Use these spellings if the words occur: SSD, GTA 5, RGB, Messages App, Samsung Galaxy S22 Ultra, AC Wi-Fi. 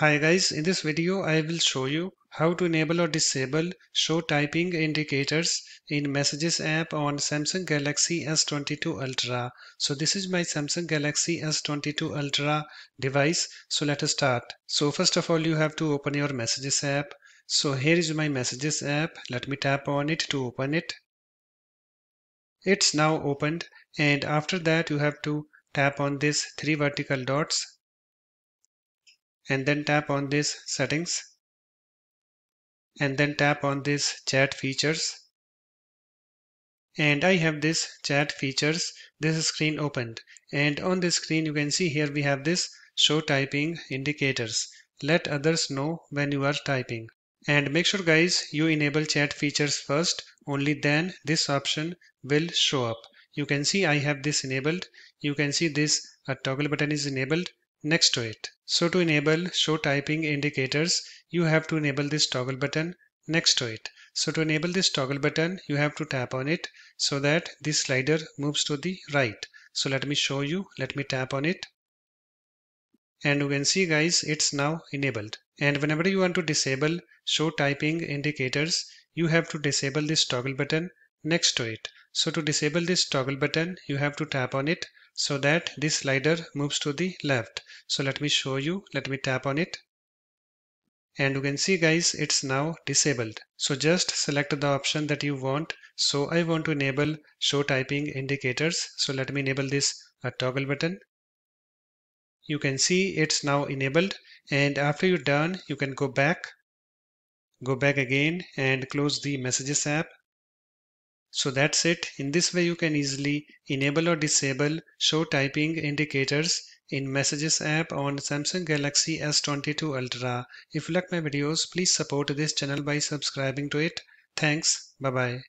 Hi guys, in this video I will show you how to enable or disable show typing indicators in Messages app on Samsung Galaxy S22 Ultra. So this is my Samsung Galaxy S22 Ultra device. So let us start. So first of all you have to open your Messages app. So here is my Messages app. Let me tap on it to open it. It's now opened, and after that you have to tap on these three vertical dots and then tap on this settings and then tap on this chat features, and I have this chat features this screen opened, and on this screen you can see here we have this show typing indicators. Let others know when you are typing, and make sure guys you enable chat features first, only then this option will show up. You can see I have this enabled. You can see this a toggle button is enabled next to it. So to enable show typing indicators you have to enable this toggle button next to it. So to enable this toggle button you have to tap on it so that this slider moves to the right. So let me show you. Let me tap on it, and you can see guys it's now enabled. And whenever you want to disable show typing indicators you have to disable this toggle button next to it. So to disable this toggle button you have to tap on it so that this slider moves to the left. So let me show you. Let me tap on it, and you can see guys it's now disabled. So just select the option that you want. So I want to enable show typing indicators. So let me enable this toggle button. You can see it's now enabled, and after you're done you can go back again and close the Messages app. So that's it. In this way you can easily enable or disable show typing indicators in Messages app on Samsung Galaxy S22 Ultra. If you like my videos, please support this channel by subscribing to it. Thanks. Bye-bye.